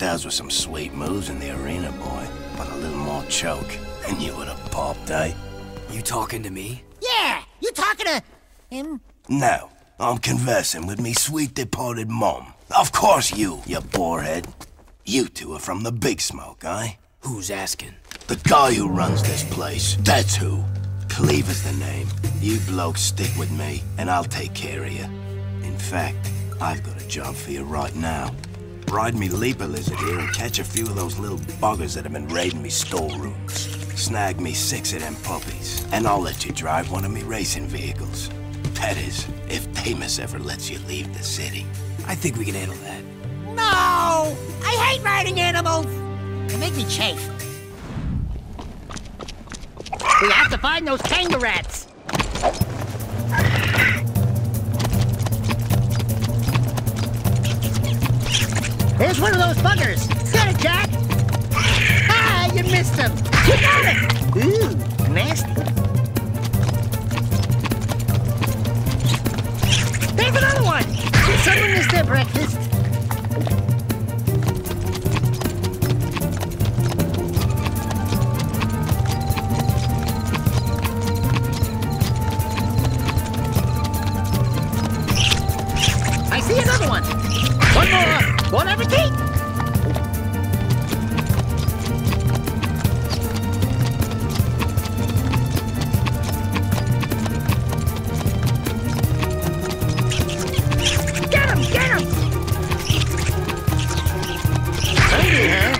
Those were some sweet moves in the arena, boy. But a little more choke, and you would have popped, eh? You talking to me? Yeah! You talking to him? No. I'm conversing with me sweet departed mom. Of course you boarhead. You two are from the Big Smoke, eh? Who's asking? The guy who runs this place. That's who. Cleaver's the name. You blokes stick with me, and I'll take care of you. In fact, I've got a job for you right now. Ride me Leaper Lizard here and catch a few of those little buggers that have been raiding me storerooms. Snag me 6 of them puppies, and I'll let you drive one of me racing vehicles. That is, if Damas ever lets you leave the city. I think we can handle that. No! I hate riding animals! They make me chafe. We have to find those kangarats! There's one of those buggers! Get it, Jack! Ah, you missed him! You got it! Ooh, nasty. There's another one! Did someone miss their breakfast? I see another one! One more up! Bon appetit! Get him! Get him! Hungry, huh?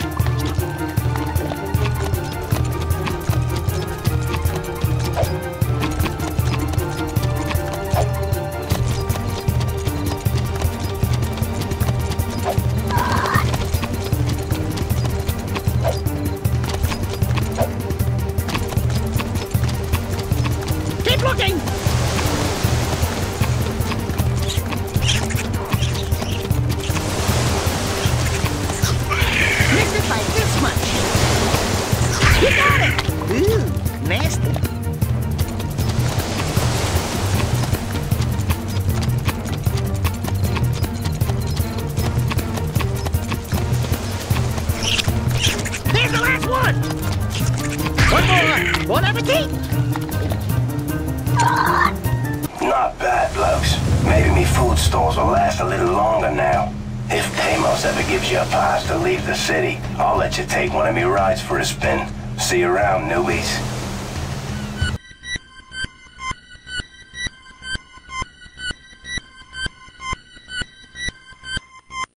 Bon appetit! Not bad, blokes. Maybe me food stores will last a little longer now. If Damas ever gives you a pass to leave the city, I'll let you take one of me rides for a spin. See you around, newbies.